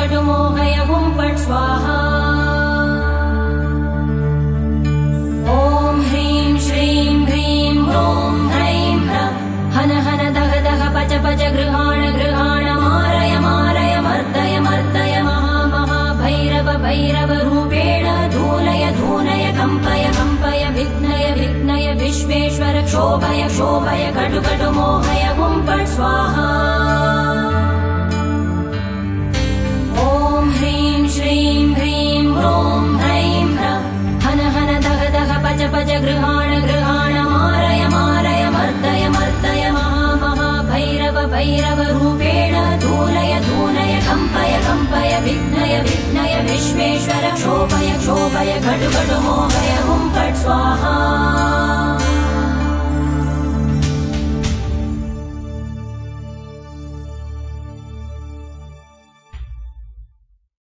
कडुमोहय हुं पट् स्वाहा। ॐ ह्रीं श्रीं ह्रीं ह्रों ह्रैं ह्रः हन हन दह दह पच पच गृहाण गृहाण मारय मारय मर्दय मर्दय महा महा भैरव भैरव रूपेण धूलय धूनय कम्पय कम्पय विघ्नय विघ्नय विश्वेश्वर क्षोभय क्षोभय कडु कडुमोहय हुं पट् स्वाहा। ह्रीं ह्रीं ह्रों ह्रैं ह्रः हन हन दह दह पच पच गृहाण गृहाण मारय मारय मर्दय मर्दय महा महा भैरव भैरव रूपेण धूलय धूनय कम्पय कम्पय विघ्नय विघ्नय विश्वेश्वर क्षोभय क्षोभय घटु घटु मोहय हुं पट् स्वाहा।